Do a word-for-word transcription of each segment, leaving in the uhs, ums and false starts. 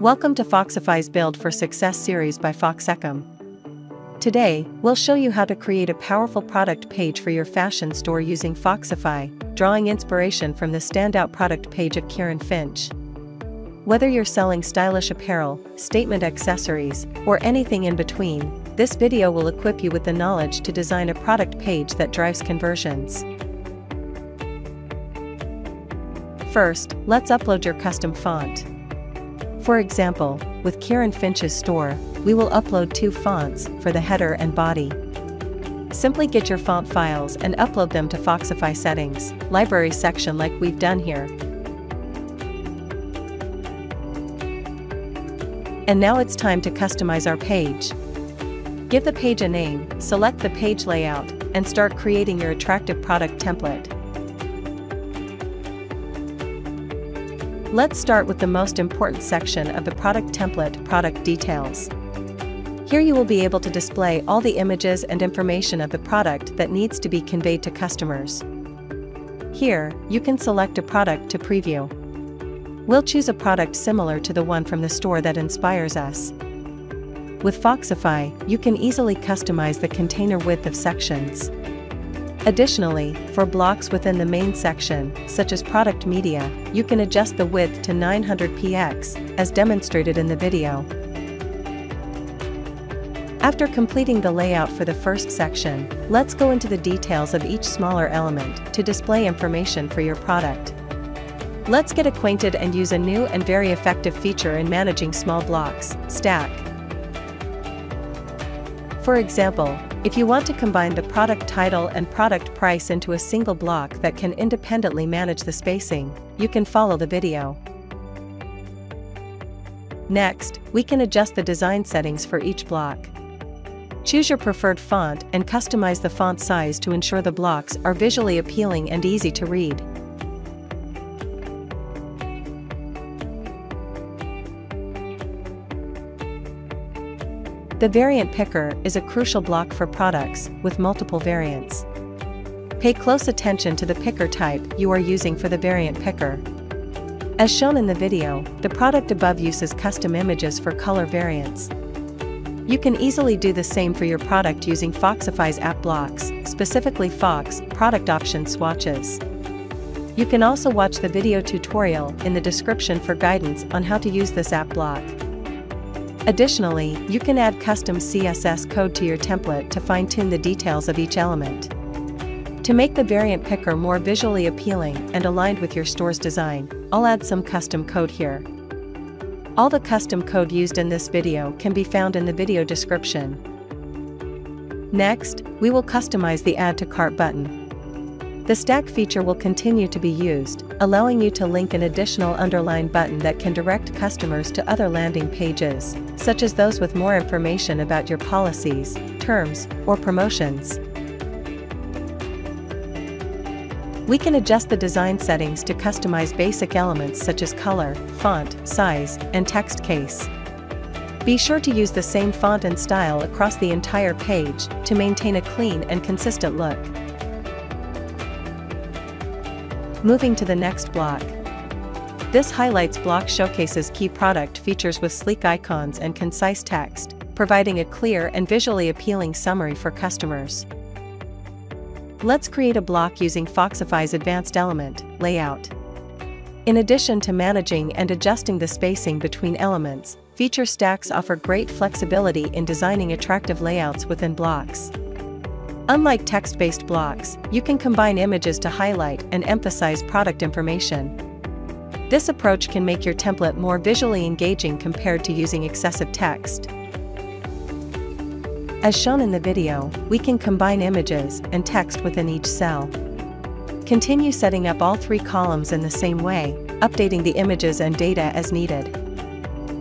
Welcome to Foxify's Build for Success series by FoxEcom. Today, we'll show you how to create a powerful product page for your fashion store using Foxify, drawing inspiration from the standout product page of Kirrin Finch. Whether you're selling stylish apparel, statement accessories, or anything in between, this video will equip you with the knowledge to design a product page that drives conversions. First, let's upload your custom font. For example, with Kirrin Finch's store, we will upload two fonts for the header and body. Simply get your font files and upload them to Foxify settings, library section like we've done here. And now it's time to customize our page. Give the page a name, select the page layout, and start creating your attractive product template. Let's start with the most important section of the product template, product details. Here you will be able to display all the images and information of the product that needs to be conveyed to customers. Here, you can select a product to preview. We'll choose a product similar to the one from the store that inspires us. With Foxify, you can easily customize the container width of sections. Additionally, for blocks within the main section, such as product media, you can adjust the width to nine hundred pixels, as demonstrated in the video. After completing the layout for the first section, let's go into the details of each smaller element to display information for your product. Let's get acquainted and use a new and very effective feature in managing small blocks, stack. For example, if you want to combine the product title and product price into a single block that can independently manage the spacing, you can follow the video. Next, we can adjust the design settings for each block. Choose your preferred font and customize the font size to ensure the blocks are visually appealing and easy to read. The variant picker is a crucial block for products with multiple variants. Pay close attention to the picker type you are using for the variant picker. As shown in the video, the product above uses custom images for color variants. You can easily do the same for your product using Foxify's app blocks, specifically Fox Product Option Swatches. You can also watch the video tutorial in the description for guidance on how to use this app block. Additionally, you can add custom C S S code to your template to fine-tune the details of each element. To make the variant picker more visually appealing and aligned with your store's design, I'll add some custom code here. All the custom code used in this video can be found in the video description. Next, we will customize the Add to Cart button. The stack feature will continue to be used, allowing you to link an additional underline button that can direct customers to other landing pages, such as those with more information about your policies, terms, or promotions. We can adjust the design settings to customize basic elements such as color, font, size, and text case. Be sure to use the same font and style across the entire page to maintain a clean and consistent look. Moving to the next block. This highlights block showcases key product features with sleek icons and concise text, providing a clear and visually appealing summary for customers. Let's create a block using Foxify's advanced element, layout. In addition to managing and adjusting the spacing between elements, feature stacks offer great flexibility in designing attractive layouts within blocks. Unlike text-based blocks, you can combine images to highlight and emphasize product information. This approach can make your template more visually engaging compared to using excessive text. As shown in the video, we can combine images and text within each cell. Continue setting up all three columns in the same way, updating the images and data as needed.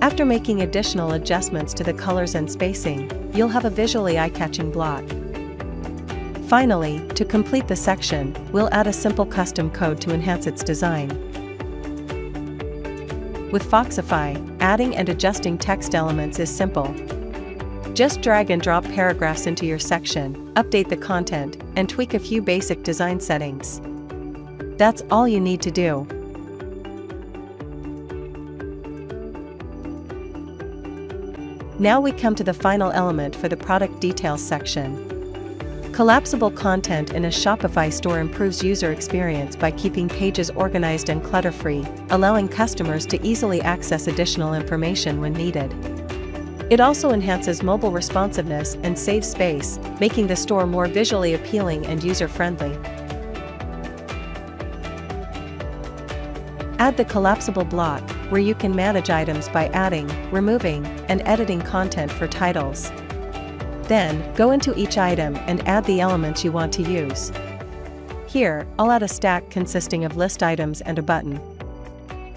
After making additional adjustments to the colors and spacing, you'll have a visually eye-catching block. Finally, to complete the section, we'll add a simple custom code to enhance its design. With Foxify, adding and adjusting text elements is simple. Just drag and drop paragraphs into your section, update the content, and tweak a few basic design settings. That's all you need to do. Now we come to the final element for the product details section. Collapsible content in a Shopify store improves user experience by keeping pages organized and clutter-free, allowing customers to easily access additional information when needed. It also enhances mobile responsiveness and saves space, making the store more visually appealing and user-friendly. Add the collapsible block, where you can manage items by adding, removing, and editing content for titles. Then, go into each item and add the elements you want to use. Here, I'll add a stack consisting of list items and a button.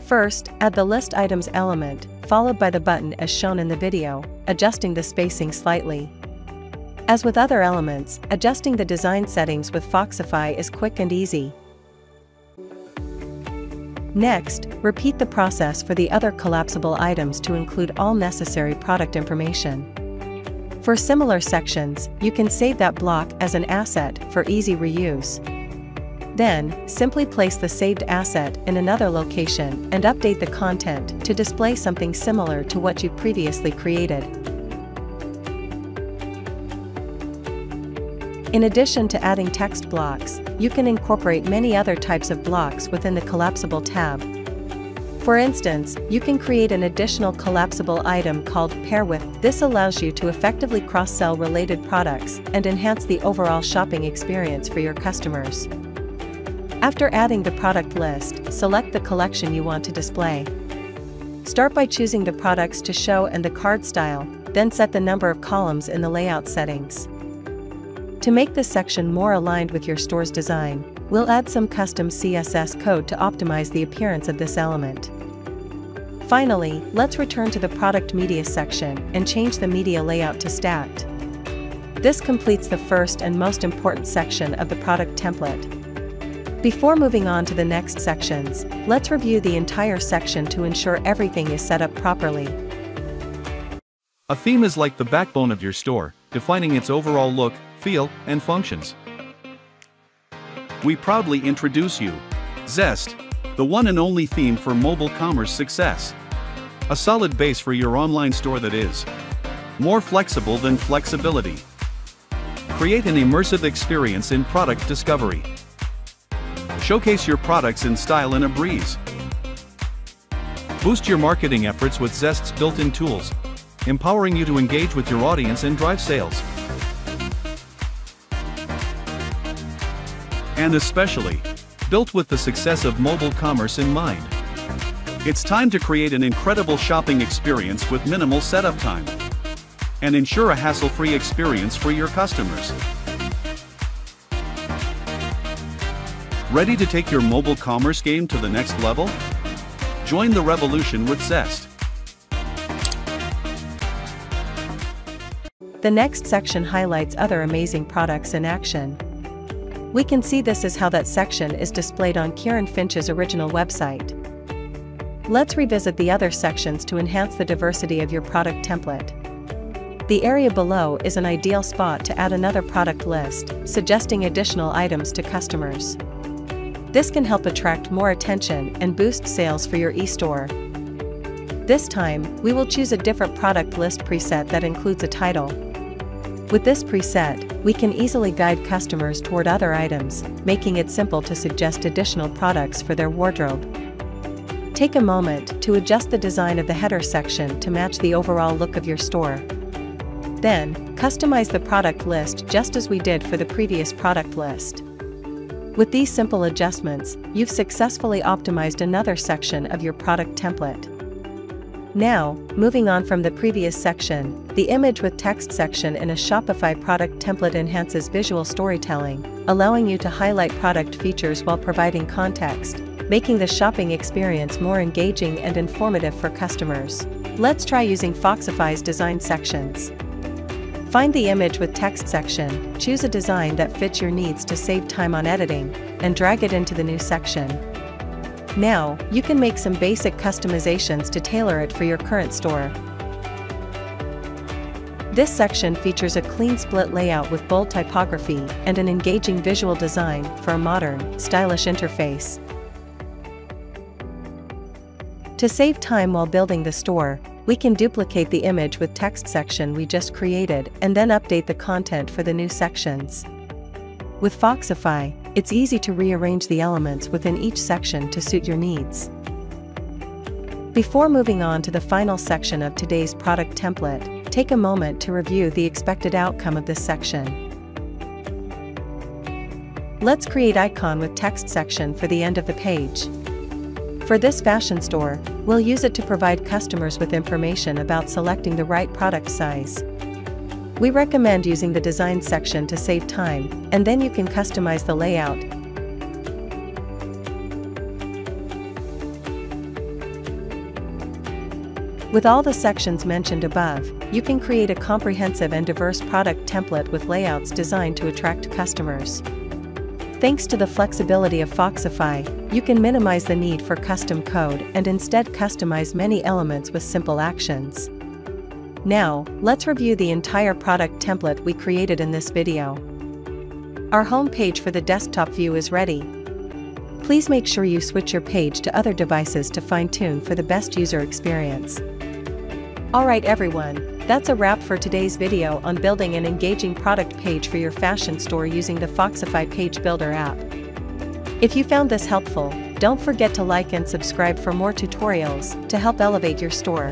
First, add the list items element, followed by the button as shown in the video, adjusting the spacing slightly. As with other elements, adjusting the design settings with Foxify is quick and easy. Next, repeat the process for the other collapsible items to include all necessary product information. For similar sections, you can save that block as an asset for easy reuse. Then, simply place the saved asset in another location and update the content to display something similar to what you previously created. In addition to adding text blocks, you can incorporate many other types of blocks within the collapsible tab. For instance, you can create an additional collapsible item called Pair With. This allows you to effectively cross-sell related products and enhance the overall shopping experience for your customers. After adding the product list, select the collection you want to display. Start by choosing the products to show and the card style, then set the number of columns in the layout settings. To make this section more aligned with your store's design, we'll add some custom C S S code to optimize the appearance of this element. Finally, let's return to the product media section and change the media layout to stacked. This completes the first and most important section of the product template. Before moving on to the next sections, let's review the entire section to ensure everything is set up properly. A theme is like the backbone of your store, defining its overall look, feel, and functions. We proudly introduce you, Zest, the one and only theme for mobile commerce success. A solid base for your online store that is more flexible than flexibility. Create an immersive experience in product discovery. Showcase your products in style and a breeze. Boost your marketing efforts with Zest's built-in tools, empowering you to engage with your audience and drive sales. And especially, built with the success of mobile commerce in mind. It's time to create an incredible shopping experience with minimal setup time and ensure a hassle-free experience for your customers. Ready to take your mobile commerce game to the next level? Join the revolution with Zest. The next section highlights other amazing products in action. We can see this is how that section is displayed on Kirrin Finch's original website. Let's revisit the other sections to enhance the diversity of your product template. The area below is an ideal spot to add another product list, suggesting additional items to customers. This can help attract more attention and boost sales for your e-store. This time, we will choose a different product list preset that includes a title. With this preset, we can easily guide customers toward other items, making it simple to suggest additional products for their wardrobe. Take a moment to adjust the design of the header section to match the overall look of your store. Then, customize the product list just as we did for the previous product list. With these simple adjustments, you've successfully optimized another section of your product template. Now, moving on from the previous section, the image with text section in a Shopify product template enhances visual storytelling, allowing you to highlight product features while providing context, making the shopping experience more engaging and informative for customers. Let's try using Foxify's design sections. Find the image with text section, choose a design that fits your needs to save time on editing, and drag it into the new section. Now, you can make some basic customizations to tailor it for your current store. This section features a clean split layout with bold typography and an engaging visual design for a modern, stylish interface. To save time while building the store, We can duplicate the image with text section we just created and then update the content for the new sections. With Foxify, it's easy to rearrange the elements within each section to suit your needs. Before moving on to the final section of today's product template, take a moment to review the expected outcome of this section. Let's create icon with text section for the end of the page. For this fashion store, we'll use it to provide customers with information about selecting the right product size. We recommend using the design section to save time, and then you can customize the layout. With all the sections mentioned above, you can create a comprehensive and diverse product template with layouts designed to attract customers. Thanks to the flexibility of Foxify, you can minimize the need for custom code and instead customize many elements with simple actions. Now, let's review the entire product template we created in this video. Our home page for the desktop view is ready. Please make sure you switch your page to other devices to fine-tune for the best user experience. Alright everyone, that's a wrap for today's video on building an engaging product page for your fashion store using the Foxify Page Builder app. If you found this helpful, don't forget to like and subscribe for more tutorials to help elevate your store.